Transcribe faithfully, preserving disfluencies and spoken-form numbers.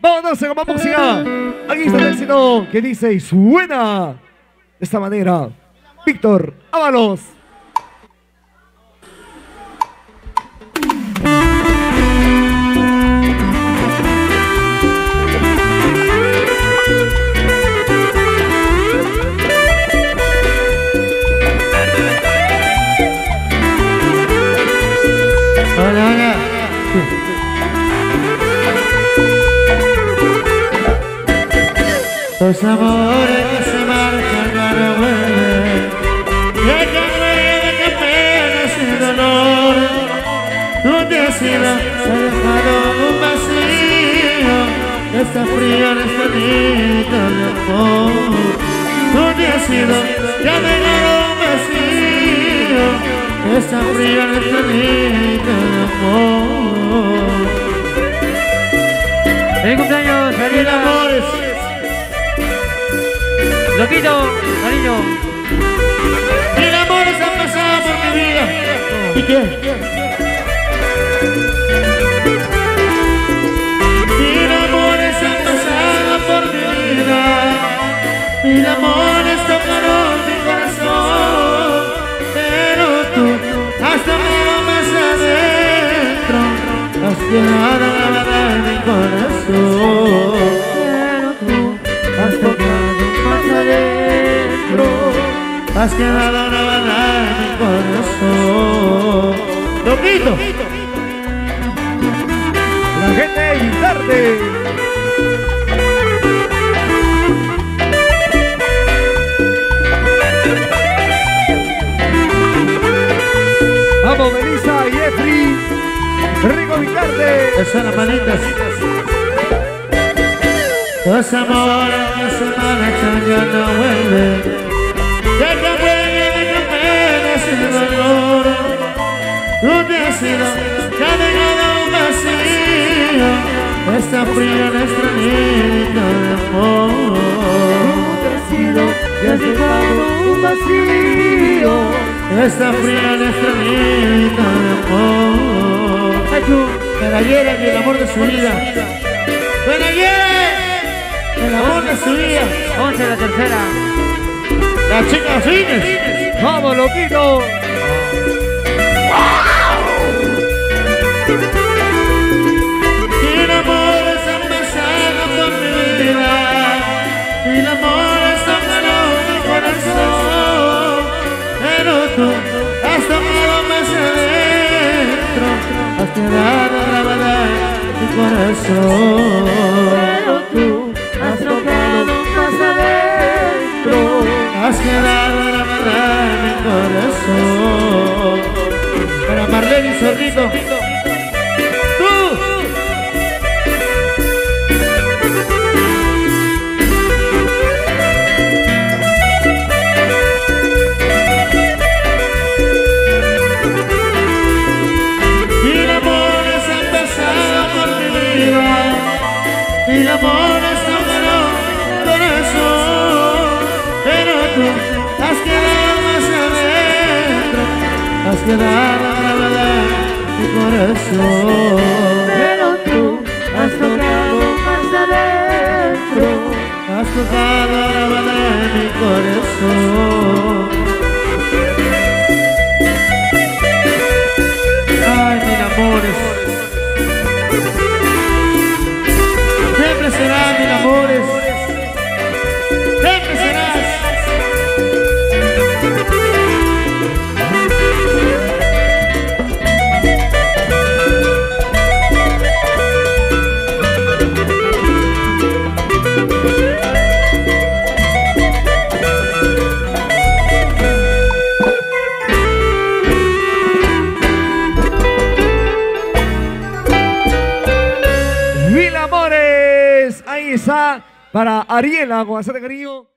Vamos a darse con más música. Aquí está el éxito que dice y suena de esta manera. Víctor Ábalos. Los amores que se marchan ya no vuelven. Deja de que penas y dolor. Un día se ha dejado un vacío. Está frío en este nido de amor. Un día se ha dejado un vacío. Está frío en este nido de amor. ¡Feliz cumpleaños, feliz amores! Loquillo, cariño. Mil amores han pasado por mi vida. ¿Y qué? Mil amores han pasado por mi vida. Mil amores tocaron mi corazón. Pero tú has tomado más adentro. Has llegado a ganar mi corazón. Has quedado una bala en mi corazón. Loquito. La gente y tarde. Vamos, Melissa y Efri. Rico y tarde. Esas las manitas. Los amores que se marchan ya no vuelven. Ya que vuelve de penas y dolor. Un vecino que ha dejado un vacío. Está frío nuestro nido de amor. Un vecino que ha dejado un vacío. Está frío nuestro nido de amor. Ay, tú, que la hiera y el amor de su vida. Que la hiera, el amor de su vida. Once la tercera. Las chicas fines. Vamos, Loquito. ¡Wow! Mil amores han pasado por mi vida. Mil amores tocaron mi corazón. Pero tú has tomado más adentro. Has quedado grabada en tu corazón. Pero tú has tocado más adentro. Has quedado la verdad en mi corazón. Para Marlene y Zorrito. ¡Tú! Mil amores han pasado por mi vida. Mil amores tomaron mi corazón. Pero has quedado más adentro, has quedado grabada en mi corazón. Pero tú has tocado más adentro, has tocado grabada en mi corazón. Ay, mil amores, siempre será mil amores, siempre serás. Para Ariela, con hacer de cariño.